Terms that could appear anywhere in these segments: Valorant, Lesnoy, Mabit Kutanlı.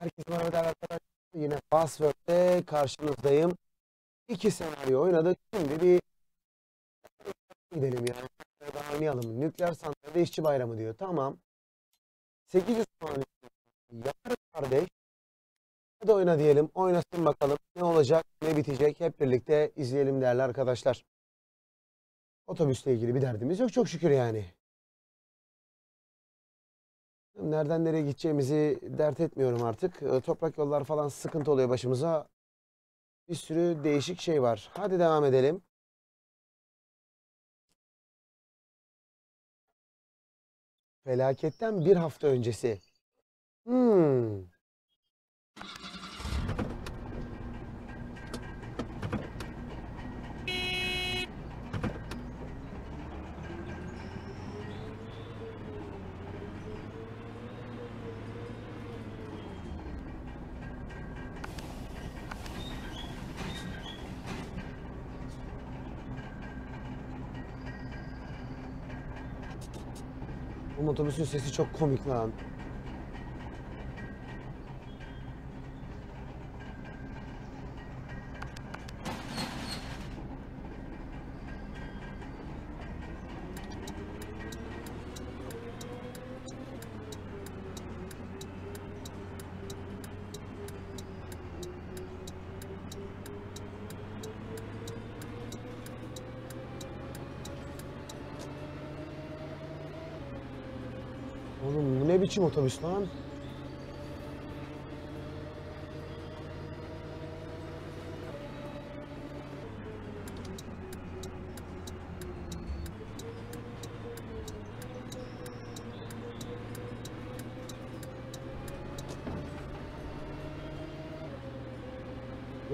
Herkese merhaba arkadaşlar. Yine Password'te karşınızdayım. İki senaryo oynadık. Şimdi bir gidelim yani. Daha oynayalım. Nükleer santralde işçi bayramı diyor. Tamam. 800 puan yapar kardeş. Hadi oyna diyelim. Oynasın bakalım. Ne olacak, ne bitecek. Hep birlikte izleyelim değerli arkadaşlar. Otobüsle ilgili bir derdimiz yok. Çok şükür yani. Nereden nereye gideceğimizi dert etmiyorum artık. Toprak yollar falan sıkıntı oluyor başımıza. Bir sürü değişik şey var. Hadi devam edelim. Felaketten bir hafta öncesi. Bu otobüsün sesi çok komik lan. Oğlum bu ne biçim otobüs lan?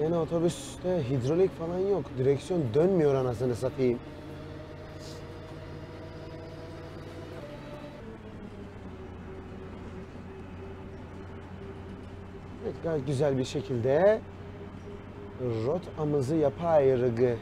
Yani otobüste hidrolik falan yok. Direksiyon dönmüyor anasını satayım. Gayet güzel bir şekilde rotamızı yapayırgı.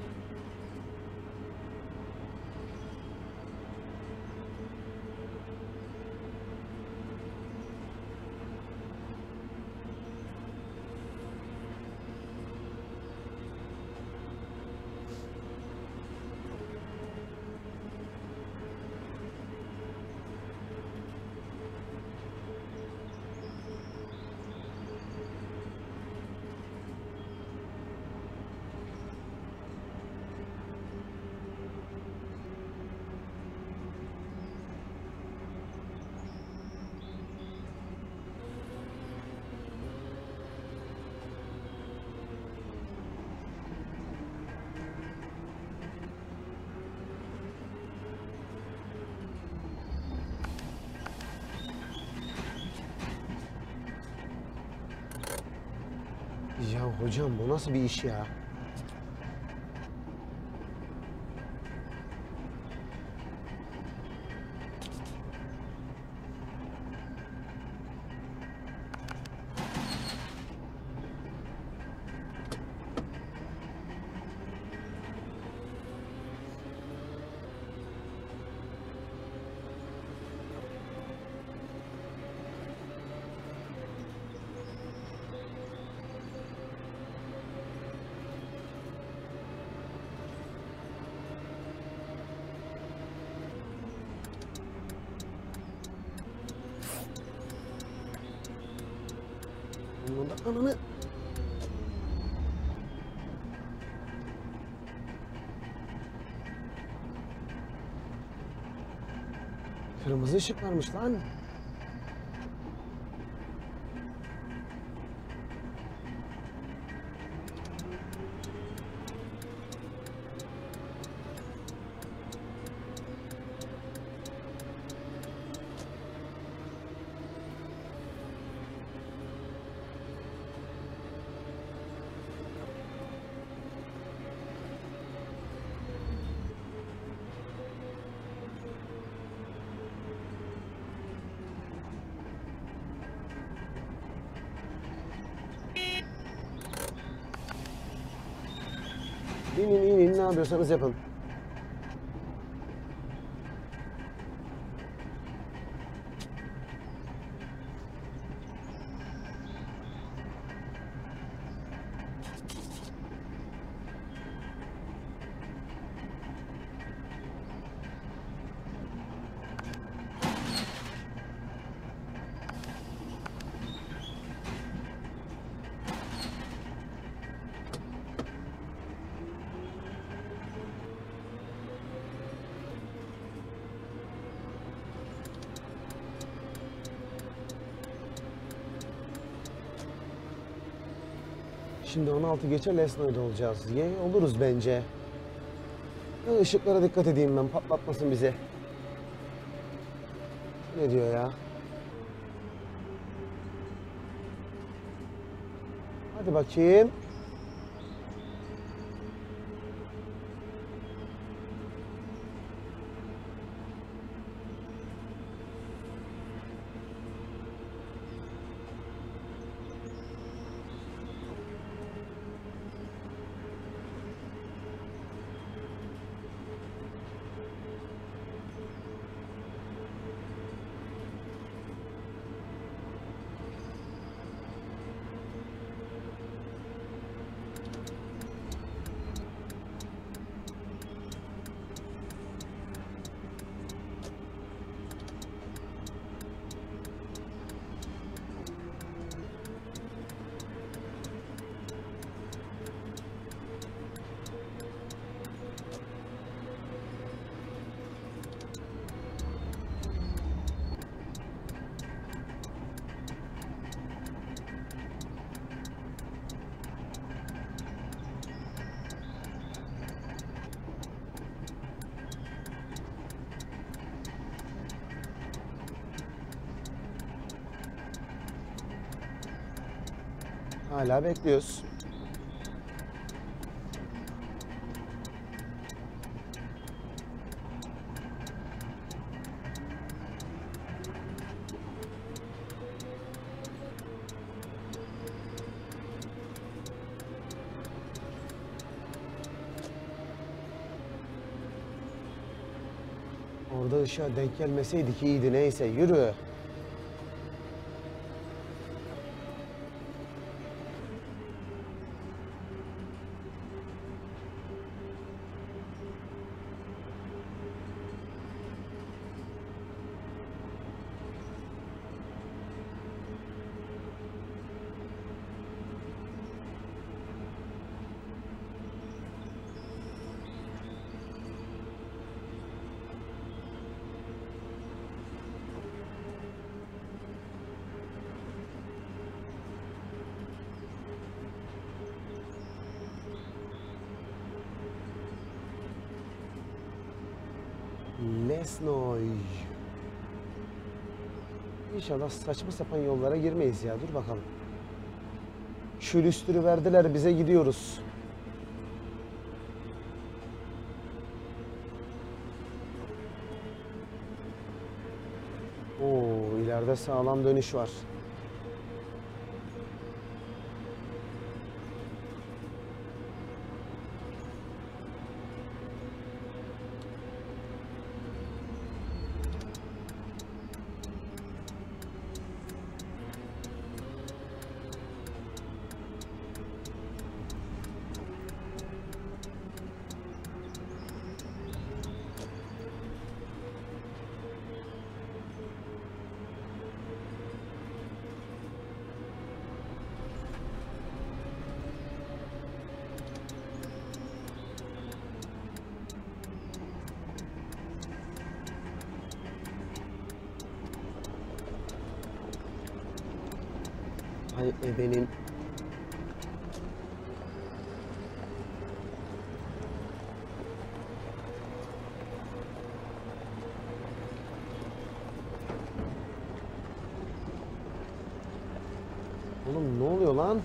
Ya hocam bu nasıl bir iş ya? Ananı. Kırmızı ışık varmış lan. İnin ne yapıyorsanız yapın. Şimdi 16 geçe Lesnoy'da olacağız diye oluruz bence. Işıklara dikkat edeyim ben, patlatmasın bize. Ne diyor ya? Hadi bakayım. Hala bekliyoruz. Orada ışığa denk gelmeseydik iyiydi. Neyse, yürü. Lesnoy. İnşallah saçma sapan yollara girmeyiz ya. Dur bakalım. Külüstürü verdiler bize, gidiyoruz. Oo, ileride sağlam dönüş var. Ay benim. Oğlum ne oluyor lan?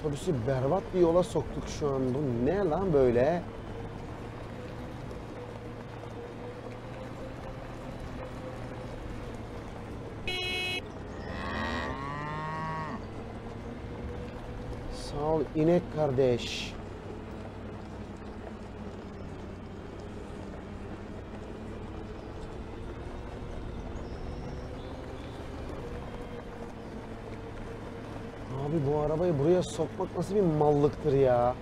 Otobüsü berbat bir yola soktuk şu an. Bu ne lan böyle? Sağ ol inek kardeş. Bu arabayı buraya sokmak nasıl bir mallıktır ya?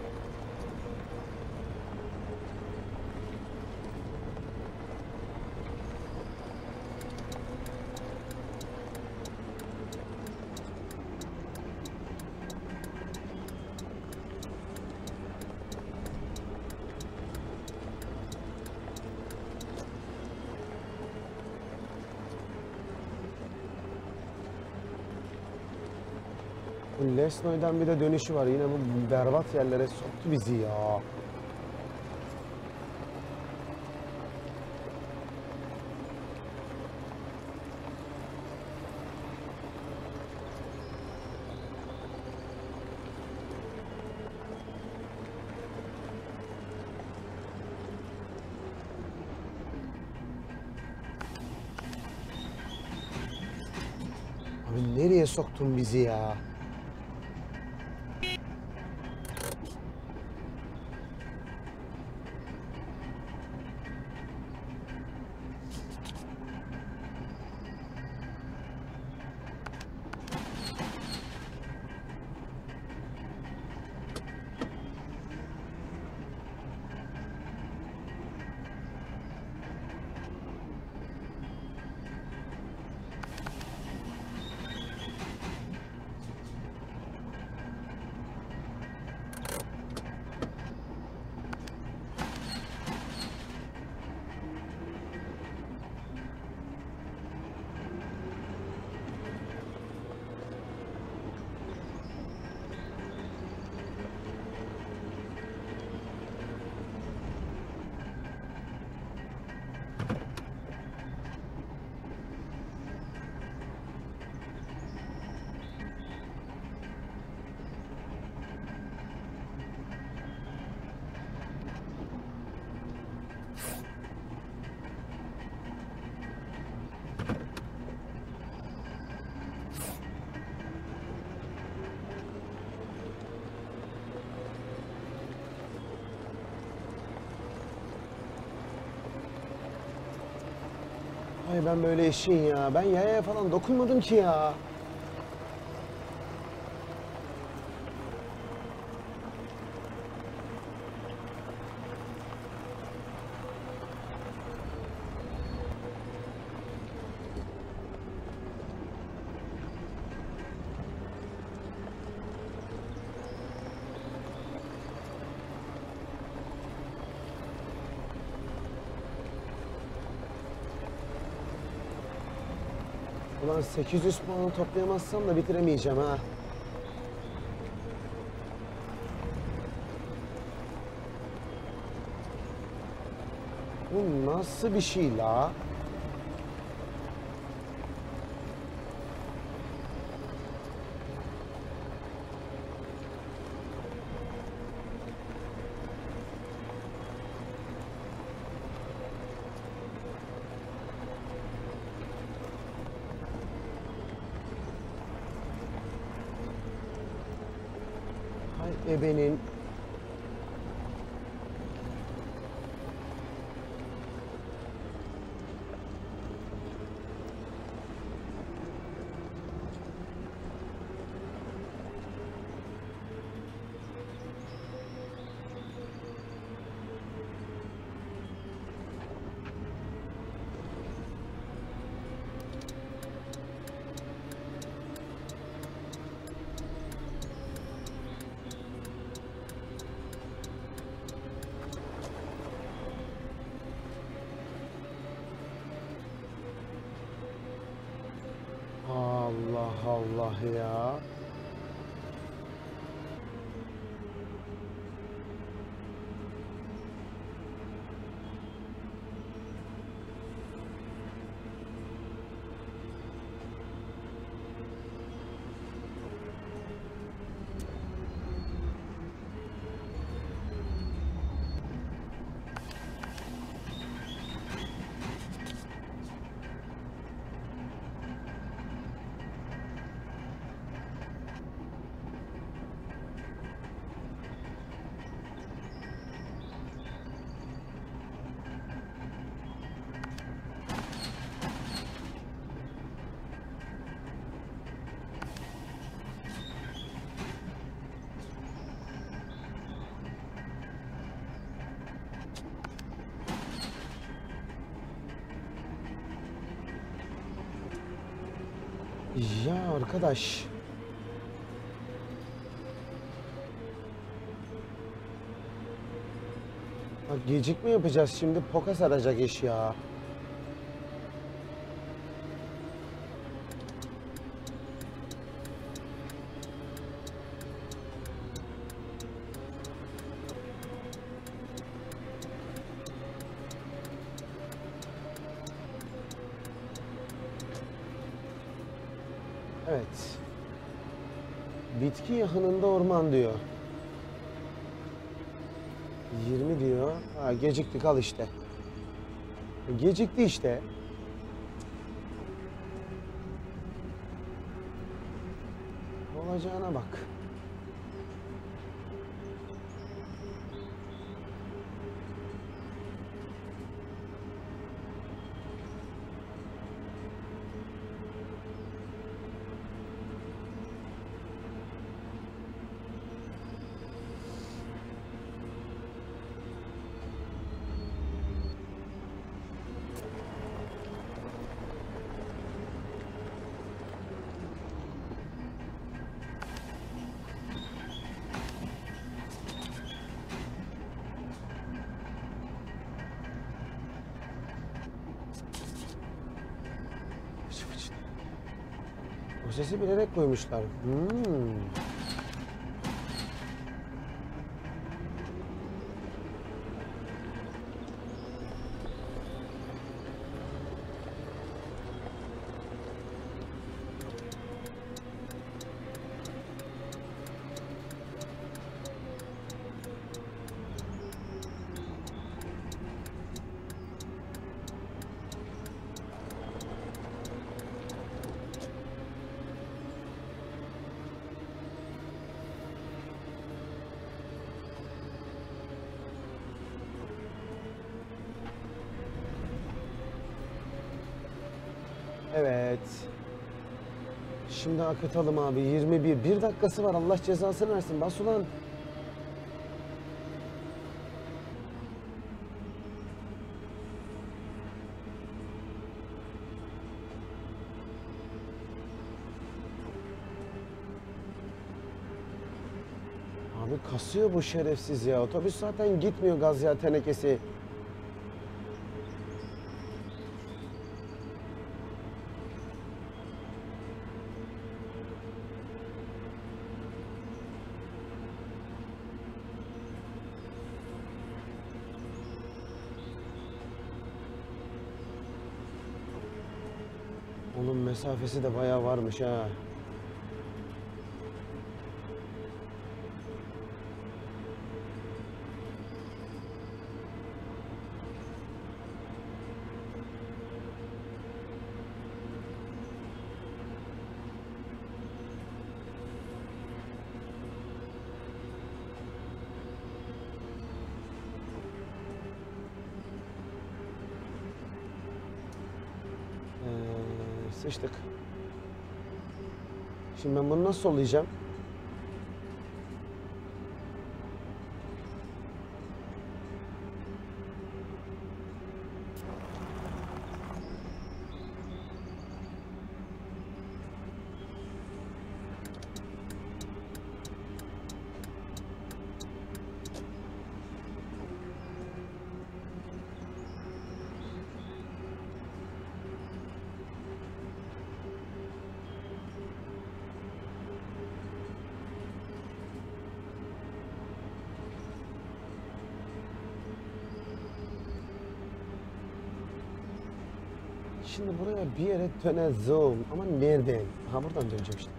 Lesnoy'dan bir de dönüşü var. Yine bu berbat yerlere soktu bizi ya. Nereye soktun bizi ya? Ay ben böyle işin ya. Ben yayaya falan dokunmadım ki ya. Ulan 800 puanı toplayamazsam da bitiremeyeceğim ha. Bu nasıl bir şey la? Ebenin Allah ya. Ya arkadaş. Bak gecikme yapacağız şimdi, poka saracak iş ya. Evet. Bitki yakınında orman diyor. 20 diyor. Ha, geciktik al işte. Gecikti işte. Olacağına bak. Sesi bilerek koymuşlar. Evet. Şimdi akıtalım abi. 21. Bir dakikası var. Allah cezasını versin. Bas ulan. Abi kasıyor bu şerefsiz ya. Otobüs zaten gitmiyor gaz ya tenekesi. Mesafesi de bayağı varmış ha. Sıçtık. Şimdi ben bunu nasıl sollayacağım? Şimdi buraya bir yere döneceğim ama nereden? Ha buradan döneceğim işte.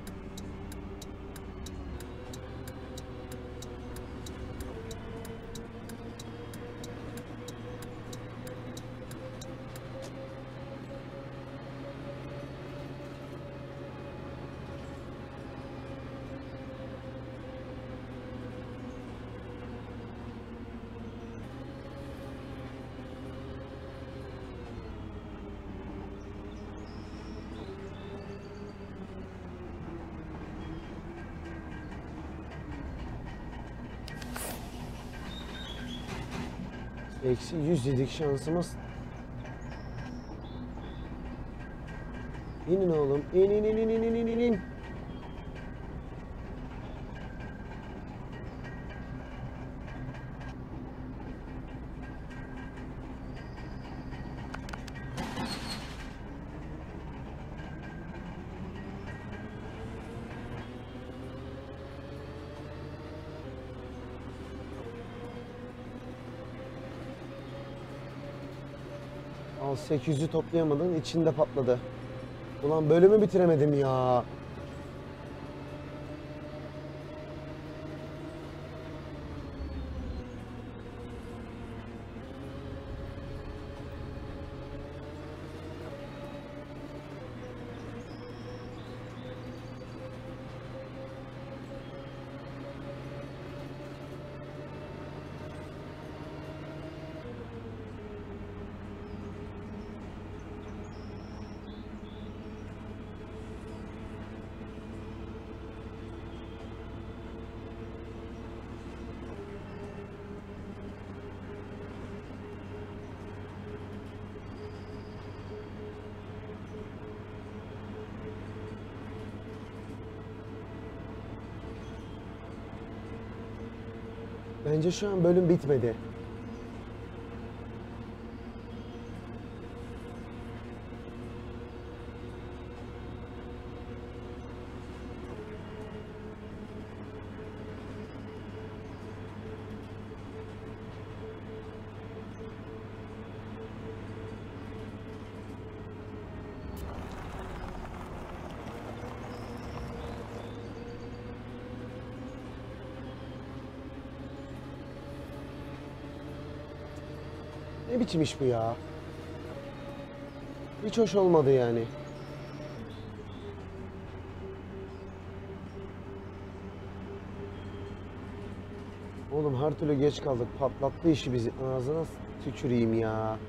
Eksi 100 dedik şansımız. İnin oğlum. İn. Al 800'ü toplayamadın, içinde patladı. Ulan bölümü bitiremedim ya. Bence şu an bölüm bitmedi. Ne biçim iş bu ya? Hiç hoş olmadı yani. Oğlum her türlü geç kaldık. Patlattı işi bizi. Ağzına tüküreyim ya.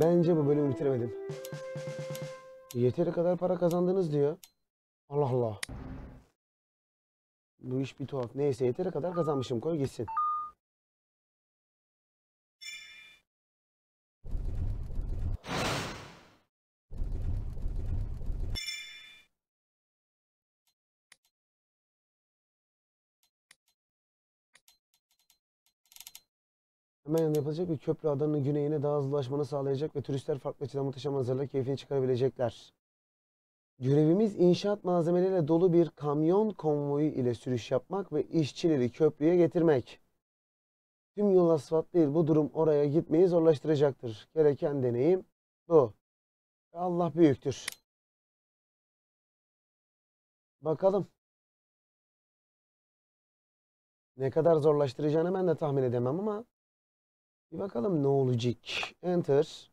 Bence bu bölümü bitiremedim. Yeteri kadar para kazandınız diyor. Allah Allah. Bu iş bir tuhaf. Neyse yeteri kadar kazanmışım. Koy gitsin. Hemen yapılacak bir köprü adanın güneyine daha hızlı ulaşmanı sağlayacak ve turistler farklı açıdan muhteşem manzaralarla keyfini çıkarabilecekler. Görevimiz inşaat malzemeleriyle dolu bir kamyon konvoyu ile sürüş yapmak ve işçileri köprüye getirmek. Tüm yol asfalt değil, bu durum oraya gitmeyi zorlaştıracaktır. Gereken deneyim bu. Allah büyüktür. Bakalım. Ne kadar zorlaştıracağını ben de tahmin edemem ama bir bakalım ne olacak. Enter.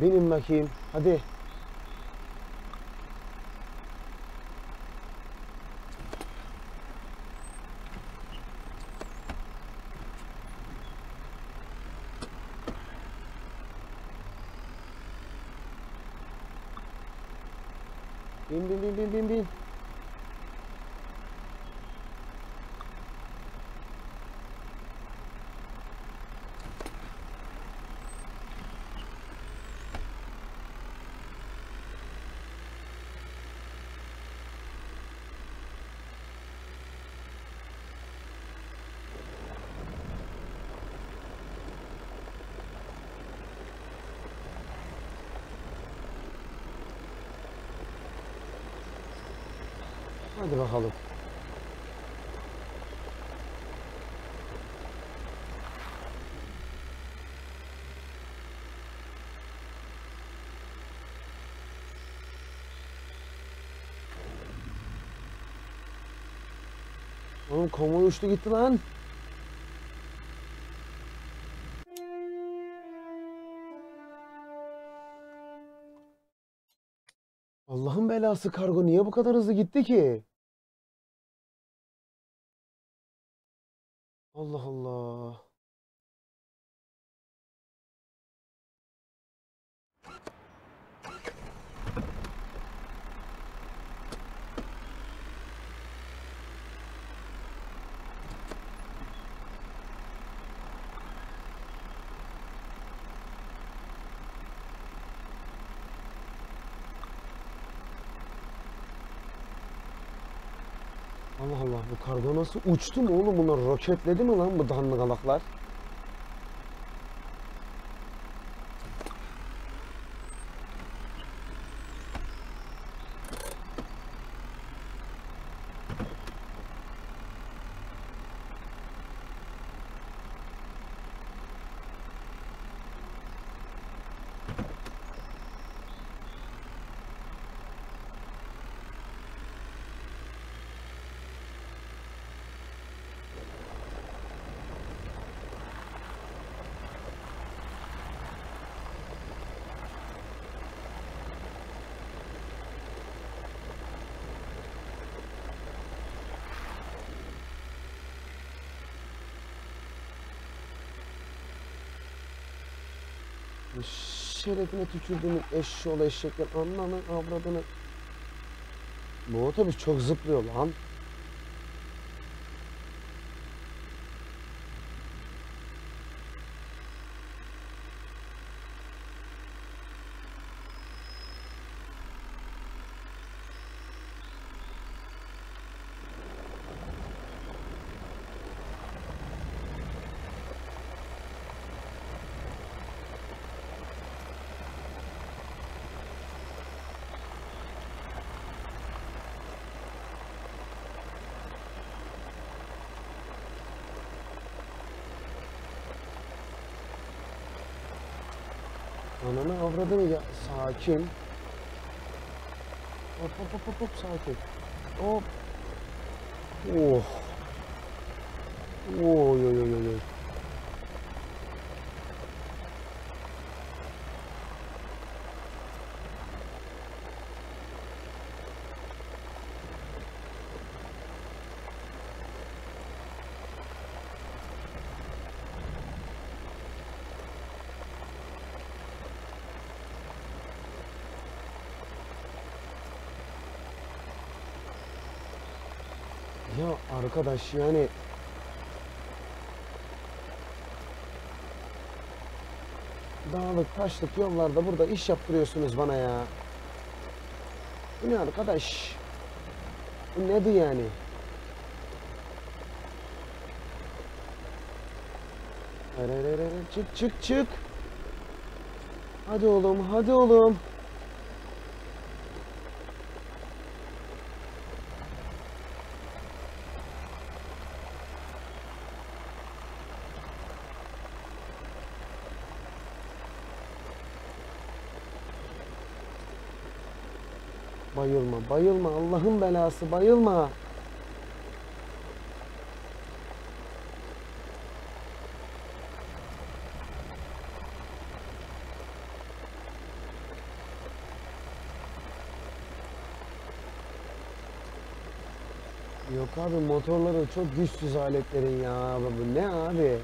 Binin bakayım. Hadi. Bin. Hadi bakalım. Oğlum konvoy uçtu gitti lan. Allah'ın belası kargo niye bu kadar hızlı gitti ki? Allah Allah. Allah Allah, bu karga nasıl uçtu mu oğlum, bunlar roketledi mi lan bu dangalaklar? Şerefine tükürdüğünü eşşoğlu eşekler, ananı avradını. Bu otobüs çok zıplıyor lan. Ananı avradını ya, sakin. Hop hop hop hop, hop sakin. Hop. Oh. Oy oy oy oy. Ya arkadaş yani, dağlık taşlık yollarda burada iş yaptırıyorsunuz bana ya. Bu ne arkadaş? Bu nedir yani? Çık çık çık. Hadi oğlum, hadi oğlum. Bayılma, bayılma, Allah'ın belası, bayılma. Yok abi, motorları çok güçsüz aletlerin ya, bu ne abi?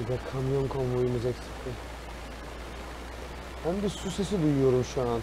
Bir de kamyon konvoyumuz eksikti. Ben bir su sesi duyuyorum şu an.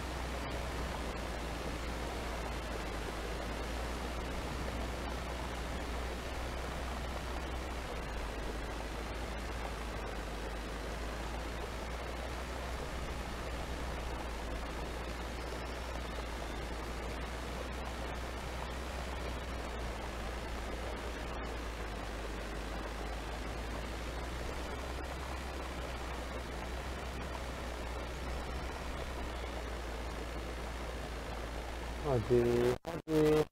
Hadi, hadi.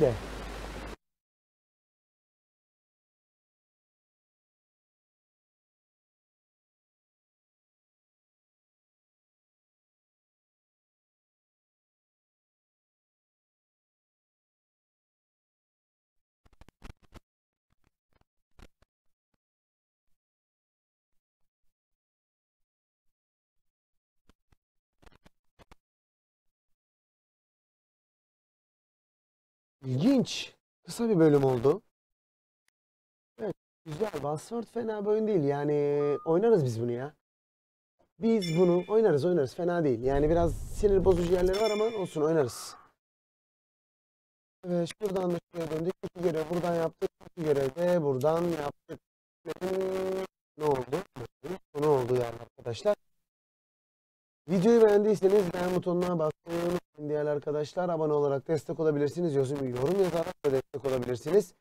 de. İlginç. Kısa bir bölüm oldu. Evet, güzel. Valorant fena bir oyun değil. Yani oynarız biz bunu ya. Biz bunu oynarız. Fena değil. Yani biraz sinir bozucu yerleri var ama olsun, oynarız. Evet, şuradan da şuraya döndük. İki görev buradan yaptık. İki görev de buradan yaptık. Ne oldu? Ne oldu yani arkadaşlar? Videoyu beğendiyseniz beğen butonuna basmayı unutmayın diğer arkadaşlar. Abone olarak destek olabilirsiniz. Yorum yazarak da destek olabilirsiniz.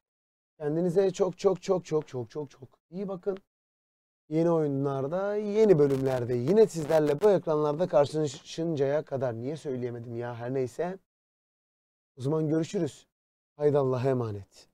Kendinize çok iyi bakın. Yeni oyunlarda, yeni bölümlerde yine sizlerle bu ekranlarda karşılaşıncaya kadar, niye söyleyemedim ya, her neyse. O zaman görüşürüz. Haydi Allah'a emanet.